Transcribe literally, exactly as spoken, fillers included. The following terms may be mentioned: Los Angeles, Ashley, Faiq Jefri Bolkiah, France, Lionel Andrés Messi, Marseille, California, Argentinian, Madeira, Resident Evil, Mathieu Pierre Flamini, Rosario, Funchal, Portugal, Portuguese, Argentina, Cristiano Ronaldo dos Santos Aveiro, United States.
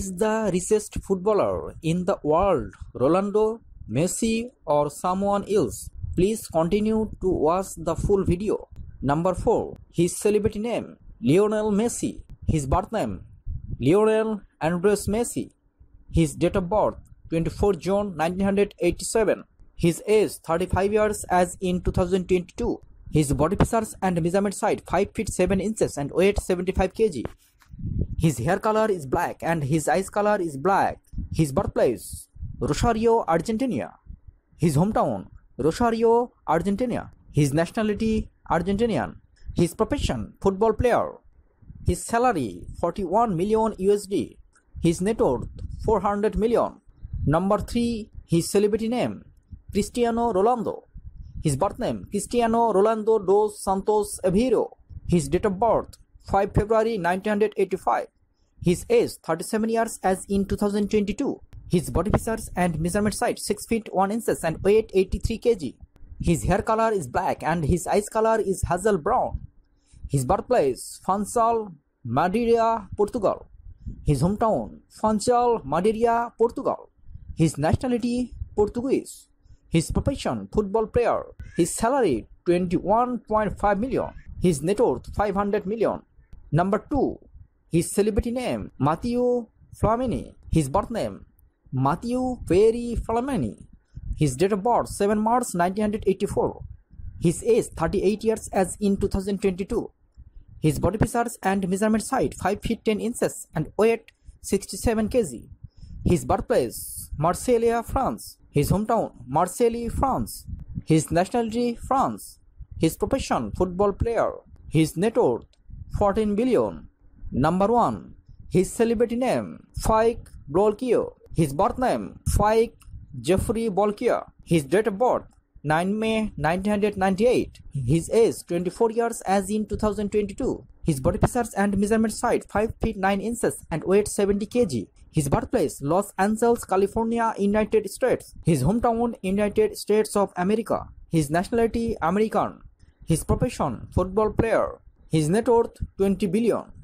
is the richest footballer in the world, Ronaldo, Messi or someone else? Please continue to watch the full video. Number four. His celebrity name, Lionel Messi. His birth name, Lionel Andrés Messi. His date of birth, twenty-fourth of June nineteen eighty-seven. His age, thirty-five years as in two thousand twenty-two. His body measures and measurement height, five feet seven inches and weight seventy-five kilograms. His hair color is black and his eyes color is black. His birthplace, Rosario, Argentina. His hometown, Rosario, Argentina. His nationality, Argentinian. His profession, football player. His salary, forty-one million U S D. His net worth, four hundred million. Number three. His celebrity name, Cristiano Ronaldo. His birth name, Cristiano Ronaldo dos Santos Aveiro. His date of birth, fifth of February nineteen eighty-five. His age, thirty-seven years as in two thousand twenty-two. His body features and measurement height, six feet one inches and weight eighty-three kilograms. His hair color is black and his eyes color is hazel brown. His birthplace, Funchal, Madeira, Portugal. His hometown, Funchal, Madeira, Portugal. His nationality, Portuguese. His profession, football player. His salary, twenty-one point five million. His net worth, five hundred million. Number two. His celebrity name, Mathieu Flamini. His birth name, Mathieu Pierre Flamini. His date of birth, seventh of March nineteen eighty-four. His age, thirty-eight years as in two thousand twenty-two. His body measures and measurement height, five feet ten inches and weight sixty-seven kilograms. His birthplace, Marseille, France. His hometown, Marseille, France. His nationality, France. His profession, football player. His net worth, fourteen billion. Number one. His celebrity name, Faiq Bolkiah. His birth name, Faiq Jefri Bolkiah. His date of birth, ninth of May nineteen ninety-eight. His age, twenty-four years as in two thousand twenty-two. His body measures and measurement height, five feet nine inches and weight seventy kilograms. His birthplace, Los Angeles, California, United States. His hometown, United States of America. His nationality, American. His profession, football player. His net worth, twenty billion.